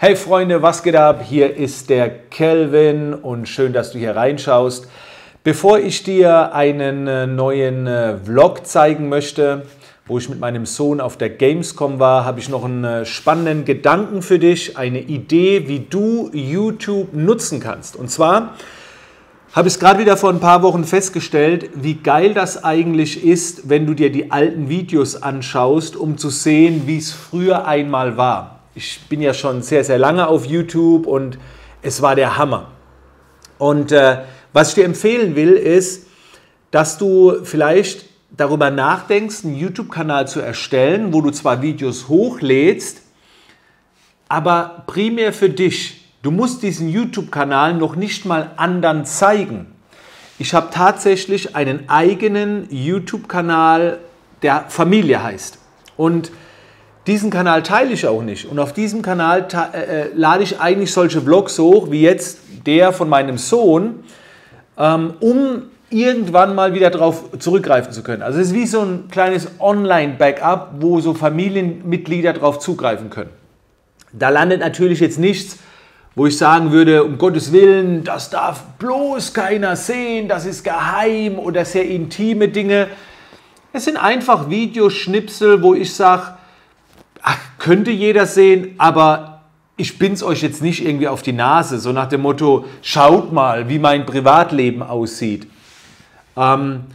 Hey Freunde, was geht ab? Hier ist der Kelvin und schön, dass du hier reinschaust. Bevor ich dir einen neuen Vlog zeigen möchte, wo ich mit meinem Sohn auf der Gamescom war, habe ich noch einen spannenden Gedanken für dich, eine Idee, wie du YouTube nutzen kannst. Und zwar habe ich es gerade wieder vor ein paar Wochen festgestellt, wie geil das eigentlich ist, wenn du dir die alten Videos anschaust, um zu sehen, wie es früher einmal war. Ich bin ja schon sehr, sehr lange auf YouTube und es war der Hammer. Und was ich dir empfehlen will, ist, dass du vielleicht darüber nachdenkst, einen YouTube-Kanal zu erstellen, wo du zwar Videos hochlädst, aber primär für dich. Du musst diesen YouTube-Kanal noch nicht mal anderen zeigen. Ich habe tatsächlich einen eigenen YouTube-Kanal, der Familie heißt. Und diesen Kanal teile ich auch nicht. Und auf diesem Kanal lade ich eigentlich solche Vlogs hoch, wie jetzt der von meinem Sohn, um irgendwann mal wieder darauf zurückgreifen zu können. Also es ist wie so ein kleines Online-Backup, wo so Familienmitglieder darauf zugreifen können. Da landet natürlich jetzt nichts, wo ich sagen würde, um Gottes Willen, das darf bloß keiner sehen, das ist geheim oder sehr intime Dinge. Es sind einfach Videoschnipsel, wo ich sage, könnte jeder sehen, aber ich bin's euch jetzt nicht irgendwie auf die Nase, so nach dem Motto, schaut mal, wie mein Privatleben aussieht. Und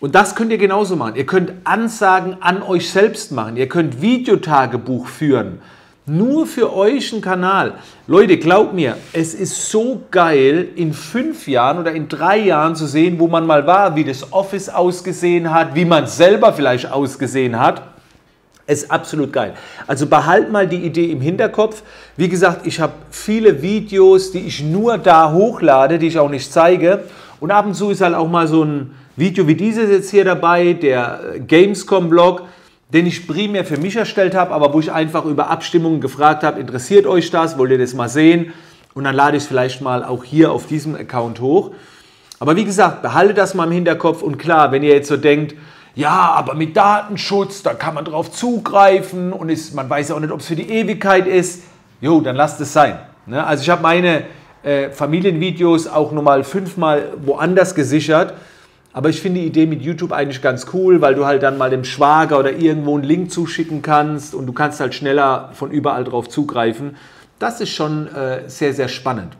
das könnt ihr genauso machen. Ihr könnt Ansagen an euch selbst machen. Ihr könnt Videotagebuch führen. Nur für euch ein Kanal. Leute, glaubt mir, es ist so geil, in 5 Jahren oder in 3 Jahren zu sehen, wo man mal war, wie das Office ausgesehen hat, wie man selber vielleicht ausgesehen hat. Es ist absolut geil. Also behalt mal die Idee im Hinterkopf. Wie gesagt, ich habe viele Videos, die ich nur da hochlade, die ich auch nicht zeige. Und ab und zu ist halt auch mal so ein Video wie dieses jetzt hier dabei, der Gamescom-Blog, den ich primär für mich erstellt habe, aber wo ich einfach über Abstimmungen gefragt habe, interessiert euch das, wollt ihr das mal sehen? Und dann lade ich es vielleicht mal auch hier auf diesem Account hoch. Aber wie gesagt, behalte das mal im Hinterkopf. Und klar, wenn ihr jetzt so denkt, ja, aber mit Datenschutz, da kann man drauf zugreifen und man weiß auch nicht, ob es für die Ewigkeit ist. Jo, dann lasst es sein. Ne? Also ich habe meine Familienvideos auch nochmal 5-mal woanders gesichert. Aber ich finde die Idee mit YouTube eigentlich ganz cool, weil du halt dann mal dem Schwager oder irgendwo einen Link zuschicken kannst und du kannst halt schneller von überall drauf zugreifen. Das ist schon sehr, sehr spannend.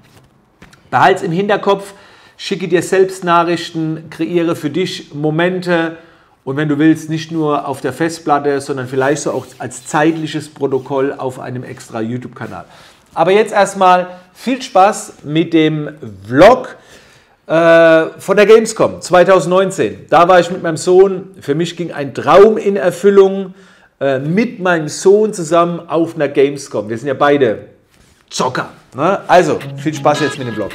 Behalt's im Hinterkopf, schicke dir selbst Nachrichten, kreiere für dich Momente und wenn du willst, nicht nur auf der Festplatte, sondern vielleicht so auch als zeitliches Protokoll auf einem extra YouTube-Kanal. Aber jetzt erstmal viel Spaß mit dem Vlog von der Gamescom 2019. Da war ich mit meinem Sohn, für mich ging ein Traum in Erfüllung, mit meinem Sohn zusammen auf einer Gamescom. Wir sind ja beide Zocker. Ne? Also, viel Spaß jetzt mit dem Vlog.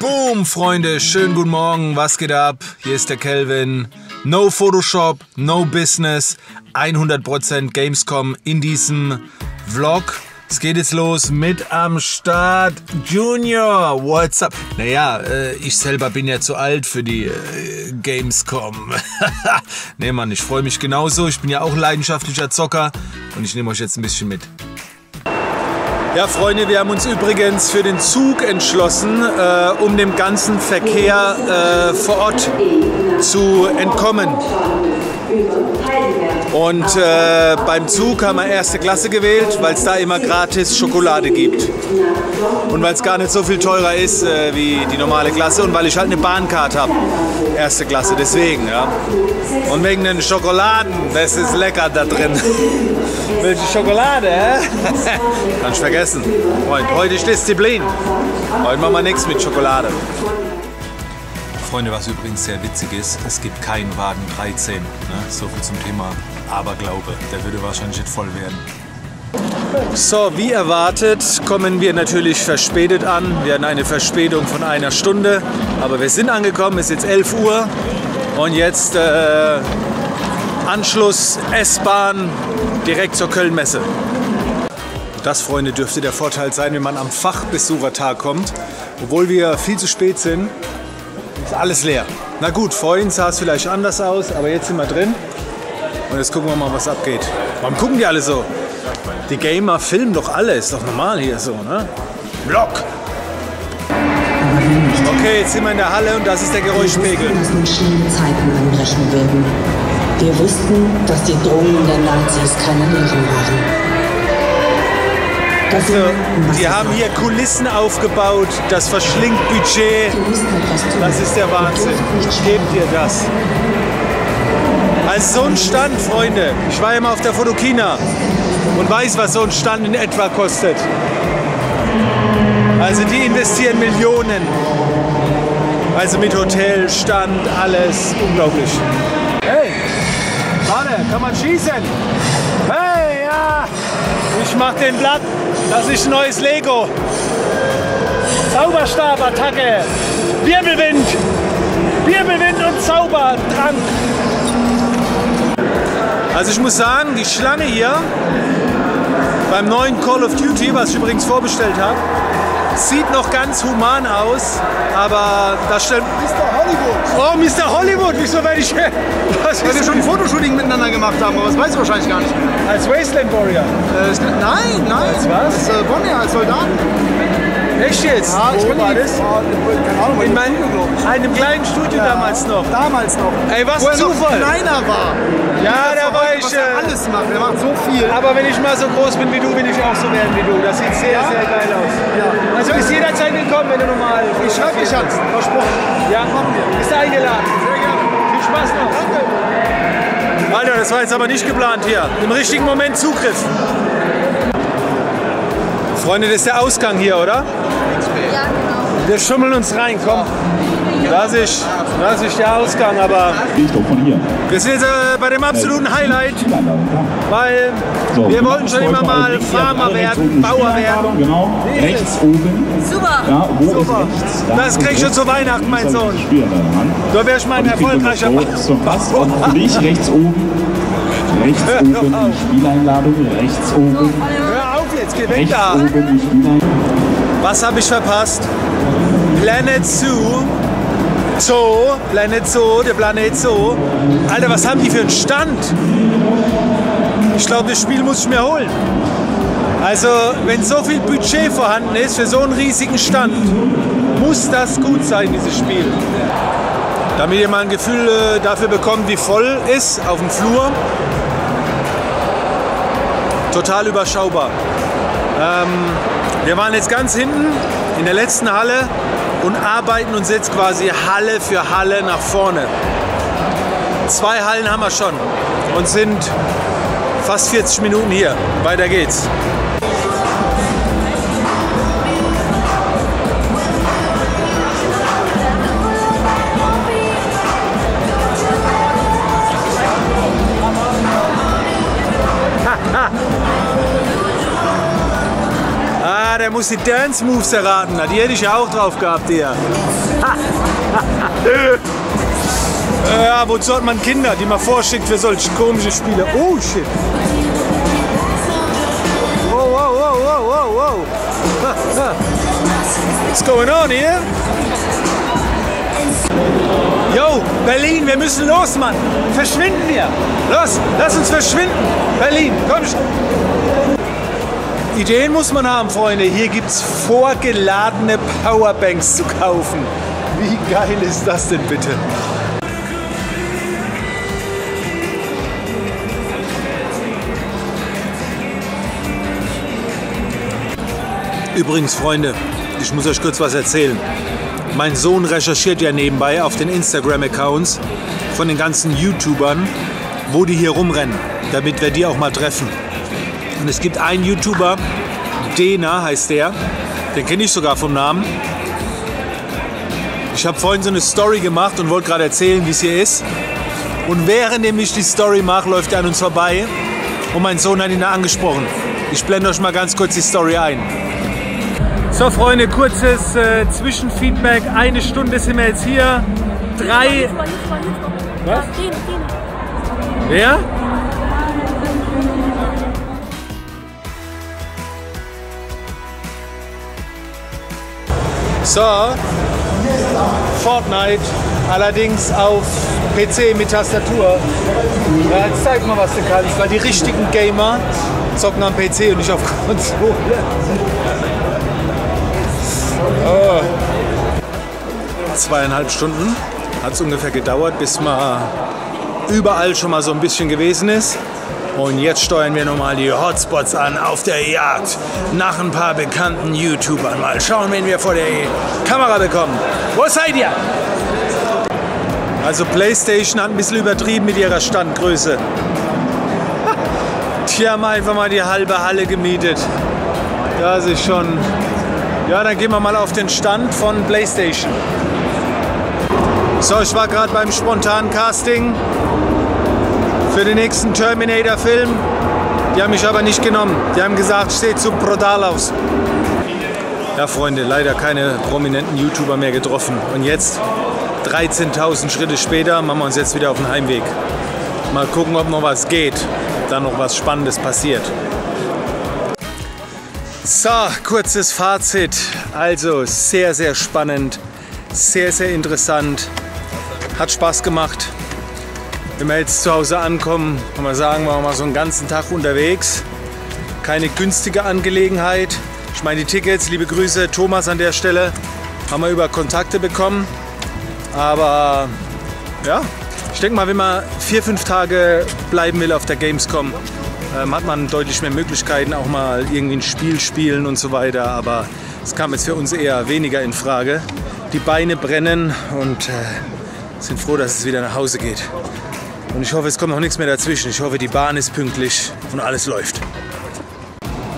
Boom, Freunde, schönen guten Morgen, was geht ab? Hier ist der Kelvin. No Photoshop, no Business, 100% Gamescom in diesem Vlog. Es geht jetzt los mit am Start. Junior, what's up? Naja, ich selber bin ja zu alt für die Gamescom. Nee, Mann, ich freue mich genauso. Ich bin ja auch leidenschaftlicher Zocker und ich nehme euch jetzt ein bisschen mit. Ja, Freunde, wir haben uns übrigens für den Zug entschlossen, um dem ganzen Verkehr vor Ort zu entkommen. Und beim Zug haben wir erste Klasse gewählt, weil es da immer gratis Schokolade gibt. Und weil es gar nicht so viel teurer ist wie die normale Klasse und weil ich halt eine Bahncard habe, erste Klasse, deswegen. Ja. Und wegen den Schokoladen, das ist lecker da drin. Welche Schokolade, hä? Kannst du vergessen. Freund, heute ist Disziplin. Heute machen wir nichts mit Schokolade. Freunde, was übrigens sehr witzig ist, es gibt keinen Wagen 13. Ne? So viel zum Thema Aberglaube. Der würde wahrscheinlich nicht voll werden. So, wie erwartet kommen wir natürlich verspätet an. Wir hatten eine Verspätung von 1 Stunde. Aber wir sind angekommen, es ist jetzt 11 Uhr. Und jetzt Anschluss S-Bahn direkt zur Kölnmesse. Das, Freunde, dürfte der Vorteil sein, wenn man am Fachbesuchertag kommt. Obwohl wir viel zu spät sind. Ist alles leer. Na gut, vorhin sah es vielleicht anders aus, aber jetzt sind wir drin. Und jetzt gucken wir mal, was abgeht. Warum gucken die alle so? Die Gamer filmen doch alles, ist doch normal hier so, ne? Block! Okay, jetzt sind wir in der Halle und das ist der Geräuschpegel. Wir wussten, dass mit schlimmen Zeiten anbrechen würden. Wir wussten, dass die Drohungen der Nazis keine Lehren waren. Die haben hier Kulissen aufgebaut, das verschlingt Budget, das ist der Wahnsinn. Ich gebe dir das. Also so ein Stand, Freunde, ich war ja mal auf der Fotokina und weiß, was so ein Stand in etwa kostet. Also die investieren Millionen. Also mit Hotel, Stand, alles, unglaublich. Hey, warte, kann man schießen? Hey, ja, ich mach den Blatt. Das ist ein neues Lego. Zauberstab-Attacke. Wirbelwind. Wirbelwind und Zaubertrank. Also ich muss sagen, die Schlange hier beim neuen Call of Duty, was ich übrigens vorbestellt habe, sieht noch ganz human aus, aber da stellt... Mr. Hollywood! Oh, Mr. Hollywood! Wieso werde ich... Weil wir schon ein Fotoshooting miteinander gemacht haben, aber das weißt du wahrscheinlich gar nicht mehr. Als Wasteland Warrior? Nein! Als was? Als Bonnier, als Soldaten. Echt jetzt? Ja, ich bin nicht. Keine Ahnung, in einem kleinen Studio ja, damals noch. Damals noch. Ey, was Zufall! Wo er noch kleiner war. Ja, da war ich... alles macht, der macht so viel. Aber wenn ich mal so groß bin wie du, will ich auch so werden wie du. Das sieht sehr, sehr geil aus. Ja. Also ist jederzeit willkommen, wenn du normal... Ich hab's versprochen. Ja, machen wir. Bist du eingeladen? Sehr gerne. Viel Spaß noch. Danke. Alter, das war jetzt aber nicht geplant hier. Im richtigen Moment Zugriff. Freunde, das ist der Ausgang hier, oder? Ja, genau. Wir schummeln uns rein, komm. Das ist der Ausgang, aber wir sind jetzt bei dem absoluten Highlight, weil wir wollten schon immer mal Farmer werden, Bauer werden. Genau, rechts oben. Super. Das krieg ich schon zu Weihnachten, mein Sohn. Da wäre ich mein erfolgreicher Bauer. Rechts oben, Spieleinladung, rechts oben. Hör auf jetzt, geh weg da. Was habe ich verpasst? Planet Zoo. Der Planet Zoo. Alter, was haben die für einen Stand? Ich glaube, das Spiel muss ich mir holen. Also, wenn so viel Budget vorhanden ist für so einen riesigen Stand, muss das gut sein, dieses Spiel. Damit ihr mal ein Gefühl dafür bekommt, wie voll ist auf dem Flur. Total überschaubar. Wir waren jetzt ganz hinten in der letzten Halle und arbeiten uns jetzt quasi Halle für Halle nach vorne. 2 Hallen haben wir schon und sind fast 40 Minuten hier. Weiter geht's. Der muss die Dance Moves erraten, die hätte ich ja auch drauf gehabt hier. Ja, wozu hat man Kinder, die man vorschickt für solche komische Spiele? Oh shit! Wow, wow, wow, wow, wow, wow! What's going on here? Yo, Berlin, wir müssen los, Mann! Verschwinden wir! Los, lass uns verschwinden! Berlin, komm schon! Ideen muss man haben, Freunde. Hier gibt es vorgeladene Powerbanks zu kaufen. Wie geil ist das denn bitte? Übrigens, Freunde, ich muss euch kurz was erzählen. Mein Sohn recherchiert ja nebenbei auf den Instagram-Accounts von den ganzen YouTubern, wo die hier rumrennen, damit wir die auch mal treffen. Und es gibt einen YouTuber, Dner heißt der, den kenne ich sogar vom Namen. Ich habe vorhin so eine Story gemacht und wollte gerade erzählen, wie es hier ist. Und während ich die Story mache, läuft er an uns vorbei und mein Sohn hat ihn da angesprochen. Ich blende euch mal ganz kurz die Story ein. So Freunde, kurzes Zwischenfeedback. 1 Stunde sind wir jetzt hier. 3... Was? Wer? So, Fortnite, allerdings auf PC mit Tastatur. Ja, jetzt zeig mal, was du kannst, weil die richtigen Gamer zocken am PC und nicht auf Konsole. Oh. 2,5 Stunden hat es ungefähr gedauert, bis man überall schon mal so ein bisschen gewesen ist. Und jetzt steuern wir nochmal die Hotspots an auf der Jagd nach ein paar bekannten YouTubern. Mal schauen, wen wir vor der Kamera bekommen. Wo seid ihr? Also Playstation hat ein bisschen übertrieben mit ihrer Standgröße. Die haben einfach mal die halbe Halle gemietet. Das ist schon... Ja, dann gehen wir mal auf den Stand von Playstation. So, ich war gerade beim spontanen Casting für den nächsten Terminator-Film. Die haben mich aber nicht genommen. Die haben gesagt, steht zu brutal aus. Ja, Freunde, leider keine prominenten YouTuber mehr getroffen. Und jetzt, 13.000 Schritte später, machen wir uns jetzt wieder auf den Heimweg. Mal gucken, ob noch was geht, ob da noch was Spannendes passiert. So, kurzes Fazit. Also, sehr, sehr spannend. Sehr, sehr interessant. Hat Spaß gemacht. Wenn wir jetzt zu Hause ankommen, kann man sagen, waren wir mal so einen ganzen Tag unterwegs. Keine günstige Angelegenheit. Ich meine, die Tickets, liebe Grüße, Thomas an der Stelle, haben wir über Kontakte bekommen. Aber ja, ich denke mal, wenn man 4, 5 Tage bleiben will auf der Gamescom, hat man deutlich mehr Möglichkeiten, auch mal irgendwie ein Spiel spielen und so weiter. Aber es kam jetzt für uns eher weniger in Frage. Die Beine brennen und sind froh, dass es wieder nach Hause geht. Und ich hoffe, es kommt noch nichts mehr dazwischen. Ich hoffe, die Bahn ist pünktlich und alles läuft.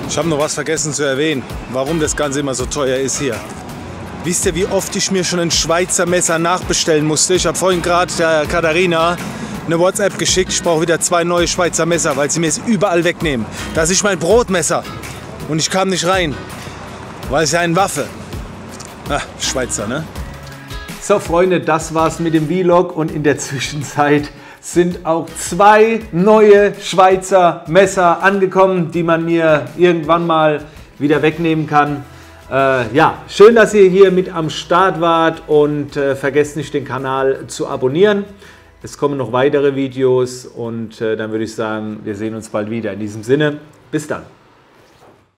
Ich habe noch was vergessen zu erwähnen, warum das Ganze immer so teuer ist hier. Wisst ihr, wie oft ich mir schon ein Schweizer Messer nachbestellen musste? Ich habe vorhin gerade der Katharina eine WhatsApp geschickt. Ich brauche wieder 2 neue Schweizer Messer, weil sie mir es überall wegnehmen. Das ist mein Brotmesser. Und ich kam nicht rein, weil es ja eine Waffe. Ach, Schweizer, ne? So, Freunde, das war's mit dem Vlog. Und in der Zwischenzeit sind auch 2 neue Schweizer Messer angekommen, die man mir irgendwann mal wieder wegnehmen kann. Ja, schön, dass ihr hier mit am Start wart und vergesst nicht, den Kanal zu abonnieren. Es kommen noch weitere Videos und dann würde ich sagen, wir sehen uns bald wieder. In diesem Sinne, bis dann.